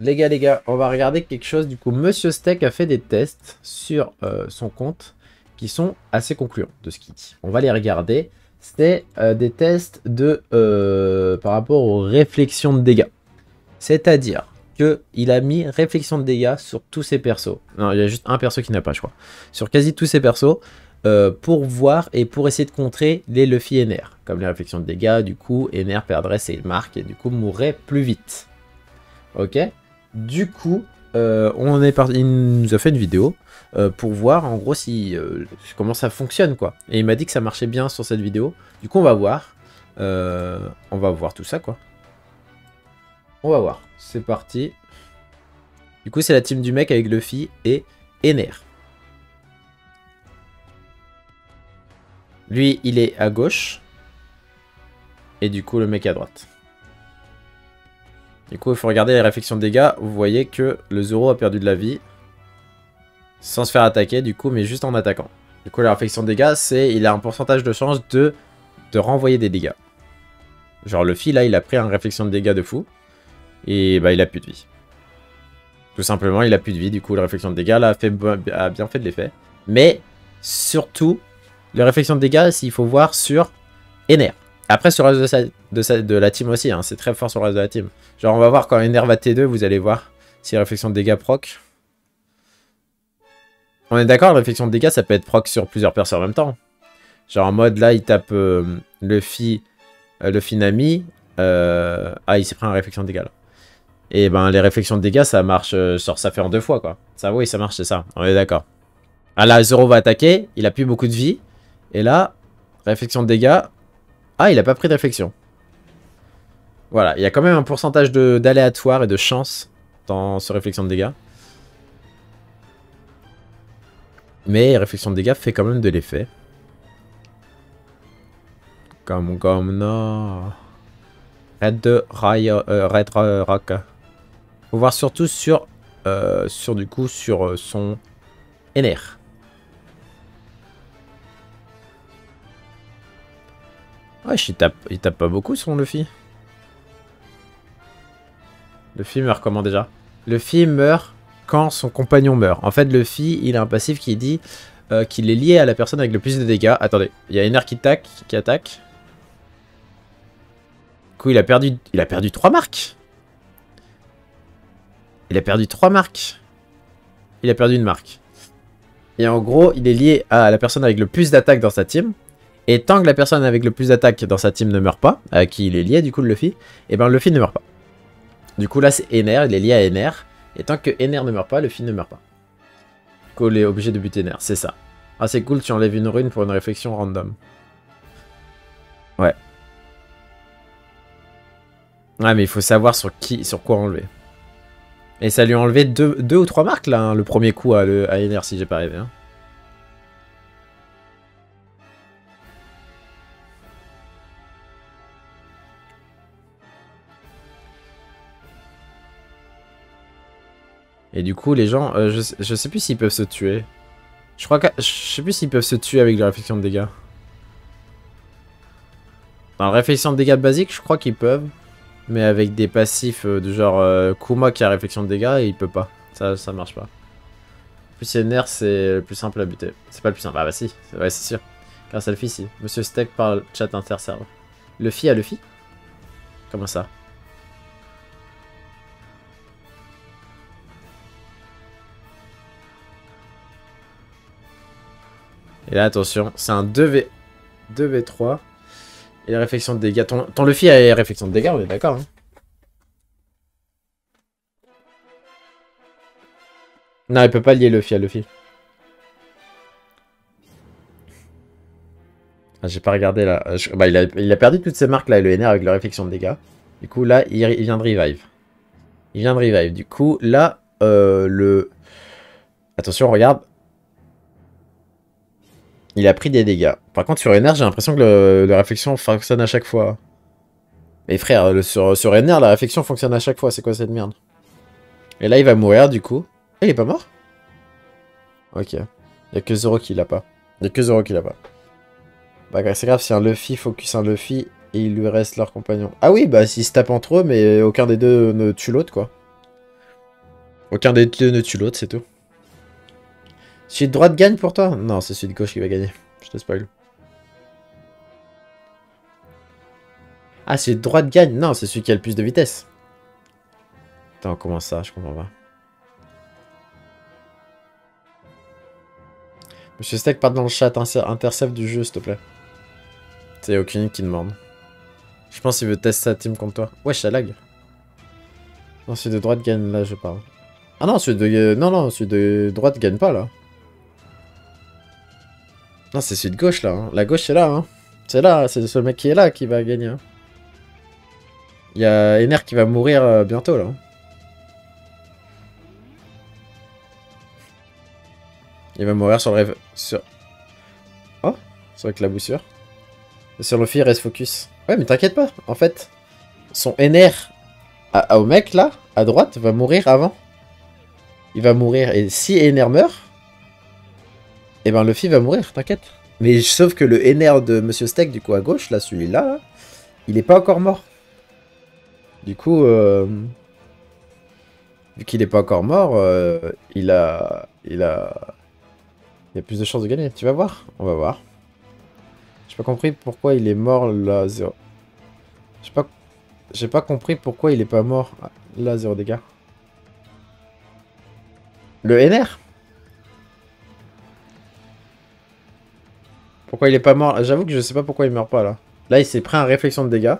Les gars, on va regarder quelque chose. Du coup, Monsieur Steak a fait des tests sur son compte qui sont assez concluants de ce qu'il dit. On va les regarder. C'était des tests de par rapport aux réflexions de dégâts. C'est-à-dire qu'il a mis réflexion de dégâts sur tous ses persos. Non, il y a juste un perso qui n'a pas, je crois. Sur quasi tous ses persos, pour voir et pour essayer de contrer les Luffy et Ener. Comme les réflexions de dégâts, du coup, Ener perdrait ses marques et du coup mourrait plus vite. Ok. Du coup, on est parti. Il nous a fait une vidéo pour voir en gros si comment ça fonctionne, quoi. Et il m'a dit que ça marchait bien sur cette vidéo. Du coup, on va voir. On va voir tout ça, quoi. On va voir. C'est parti. Du coup, c'est la team du mec avec Luffy et Ener. Lui, il est à gauche. Et du coup, le mec à droite. Du coup, il faut regarder les réflexions de dégâts. Vous voyez que le Zoro a perdu de la vie. Sans se faire attaquer, du coup, mais juste en attaquant. Du coup, la réflexion de dégâts, c'est il a un pourcentage de chance de renvoyer des dégâts. Genre, Luffy, là, il a pris un réflexion de dégâts de fou. Et bah, il a plus de vie. Tout simplement, il a plus de vie. Du coup, la réflexion de dégâts, là, a bien fait de l'effet. Mais, surtout, la réflexion de dégâts, il faut voir sur Ener. Après, sur le reste de la team aussi, hein, c'est très fort sur le reste de la team. Genre, on va voir quand Ener va T2, vous allez voir si la réflexion de dégâts proc. On est d'accord, la réflexion de dégâts, ça peut être proc sur plusieurs personnes en même temps. Genre, en mode, là, il tape Luffy Nami. Ah, il s'est pris un réflexion de dégâts, là. Et ben, les réflexions de dégâts, ça marche, genre, ça fait en deux fois, quoi. Ça, oui, ça marche, c'est ça. On est d'accord. Ah, là, Zoro va attaquer, il a plus beaucoup de vie. Et là, réflexion de dégâts... Ah, il a pas pris de réflexion. Voilà, il y a quand même un pourcentage d'aléatoire et de chance dans ce réflexion de dégâts. Mais réflexion de dégâts fait quand même de l'effet. Comme, non. Red Rock. Faut voir surtout sur son Ener. Ouais, il tape pas beaucoup son Luffy. Luffy meurt comment déjà? Luffy meurt quand son compagnon meurt. En fait, Luffy, il a un passif qui dit qu'il est lié à la personne avec le plus de dégâts. Attendez, il y a Ener qui attaque. Du coup, il a perdu 3 marques. Il a perdu 3 marques. Il a perdu une marque. Et en gros, il est lié à la personne avec le plus d'attaques dans sa team. Et tant que la personne avec le plus d'attaque dans sa team ne meurt pas, à qui il est lié, du coup, le Luffy, et ben Luffy ne meurt pas. Du coup, là, c'est Ener, il est lié à Ener. Et tant que Ener ne meurt pas, Luffy ne meurt pas. Du coup, il est obligé de buter Ener, c'est ça. Ah, c'est cool, tu enlèves une rune pour une réflexion random. Ouais. Ouais, mais il faut savoir sur quoi enlever. Et ça lui a enlevé 2 ou 3 marques, là, hein, le premier coup à Ener, si j'ai pas rêvé, hein. Et du coup, les gens, je sais plus s'ils peuvent se tuer. Je sais plus s'ils peuvent se tuer avec la réflexion de dégâts. Dans la réflexion de dégâts basique, je crois qu'ils peuvent. Mais avec des passifs du genre Kuma qui a réflexion de dégâts, il peut pas. Ça marche pas. Plus Ener, c'est le plus simple à buter. C'est pas le plus simple. Ah bah si, ouais, c'est sûr. Grâce à Luffy, si. Monsieur Steak par le chat inter-serve. Luffy à Luffy? Comment ça? Et là, attention, c'est un 2v3. Et la réflexion de dégâts. Ton Luffy a la réflexion de dégâts, on est d'accord. Hein. Non, il peut pas lier Luffy à Luffy. Ah, j'ai pas regardé là. Bah, il a perdu toutes ses marques là, et le Ener avec la réflexion de dégâts. Du coup, là, il vient de revive. Il vient de revive. Du coup, là, Attention, regarde. Il a pris des dégâts. Par contre, sur Ener, j'ai l'impression que la réflexion fonctionne à chaque fois. Mais frère, sur Ener, la réflexion fonctionne à chaque fois. C'est quoi cette merde? Et là, il va mourir, du coup. Il est pas mort? Ok. Il n'y a que Zoro qui l'a pas. Bah, c'est grave, si un Luffy focus un Luffy et il lui reste leur compagnon. Ah oui, bah, s'ils se tapent entre eux, mais aucun des deux ne tue l'autre, quoi. Aucun des deux ne tue l'autre, c'est tout. Celui de droite gagne pour toi? Non, c'est celui de gauche qui va gagner. Je te spoil. Ah, celui de droite gagne? Non, c'est celui qui a le plus de vitesse. Attends, comment ça? Je comprends pas. Monsieur Steak, part dans le chat, intercept du jeu, s'il te plaît. C'est aucune qui demande. Je pense qu'il veut tester sa team contre toi. Wesh, ça lag. Non, celui de droite gagne, là, je parle. Ah non, celui de... Non, non, celui de droite gagne pas, là. Non, c'est celui de gauche, là. Hein. La gauche, c'est là, hein. C'est là, c'est ce mec qui est là qui va gagner. Hein. Il y a Ener qui va mourir bientôt, là. Il va mourir sur le rêve... Sur... Oh, sur l'éclaboussure. Et sur Luffy, il reste focus. Ouais, mais t'inquiète pas, en fait. Son Ener au mec, là, à droite, va mourir avant. Il va mourir. Et si Ener meurt, eh ben Luffy va mourir, t'inquiète. Mais sauf que le Ener de Monsieur Steak, du coup, à gauche, là, celui-là, là, il est pas encore mort. Du coup, vu qu'il est pas encore mort, il y a plus de chances de gagner. Tu vas voir? On va voir. J'ai pas compris pourquoi il est mort là, 0. J'ai pas compris pourquoi il est pas mort là, 0 dégâts. Le Ener? Pourquoi il est pas mort? J'avoue que je sais pas pourquoi il meurt pas là. Là, il s'est pris un réflexion de dégâts.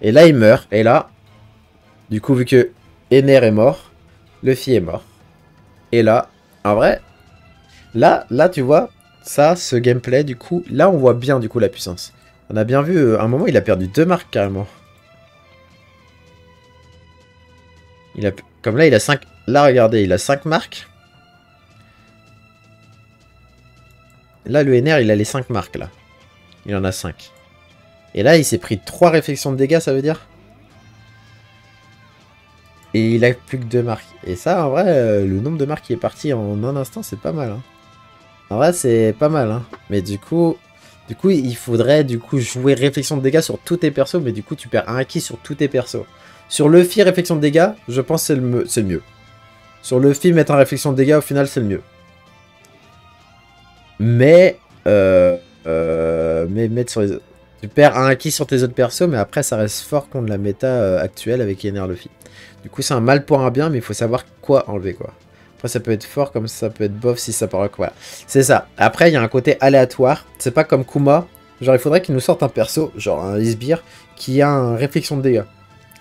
Et là, il meurt. Et là, du coup, vu que Ener est mort, Luffy est mort. Et là, en vrai, là, tu vois, ça, ce gameplay, du coup, là, on voit bien, du coup, la puissance. On a bien vu, à un moment, il a perdu 2 marques, carrément. Il a, comme là, il a 5... Là, regardez, il a 5 marques. Là, le Ener, il a les 5 marques, là. Il en a 5. Et là, il s'est pris 3 réflexions de dégâts, ça veut dire. Et il a plus que 2 marques. Et ça, en vrai, le nombre de marques qui est parti en un instant, c'est pas mal. Hein. En vrai, c'est pas mal. Hein. Mais du coup, il faudrait jouer réflexion de dégâts sur tous tes persos. Mais du coup, tu perds un acquis sur tous tes persos. Sur Luffy, réflexion de dégâts, je pense que c'est le mieux. Sur Luffy, mettre un réflexion de dégâts, au final, c'est le mieux. Mais mettre sur les... Tu perds un acquis sur tes autres persos, mais après, ça reste fort contre la méta actuelle avec Ener Luffy. Du coup, c'est un mal pour un bien, mais il faut savoir quoi enlever, quoi. Après, ça peut être fort, comme ça peut être bof si ça parle, quoi. Voilà. C'est ça. Après, il y a un côté aléatoire. C'est pas comme Kuma. Genre, il faudrait qu'il nous sorte un perso, genre un Isbire, qui a un réflexion de dégâts.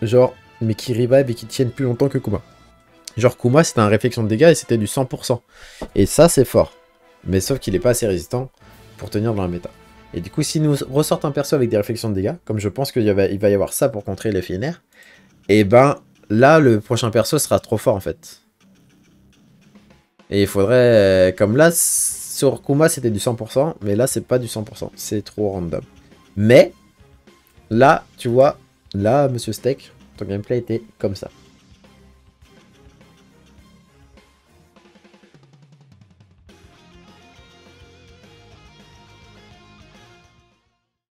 Genre, mais qui revive et qui tienne plus longtemps que Kuma. Genre, Kuma, c'était un réflexion de dégâts et c'était du 100%. Et ça, c'est fort. Mais sauf qu'il n'est pas assez résistant pour tenir dans la méta. Et du coup, s'ils nous ressortent un perso avec des réflexions de dégâts, comme je pense qu'il va y avoir ça pour contrer les Ener, et ben là, le prochain perso sera trop fort en fait. Et il faudrait... Comme là, sur Kuma, c'était du 100%, mais là, c'est pas du 100%. C'est trop random. Mais, là, tu vois, là, Monsieur Steak, ton gameplay était comme ça.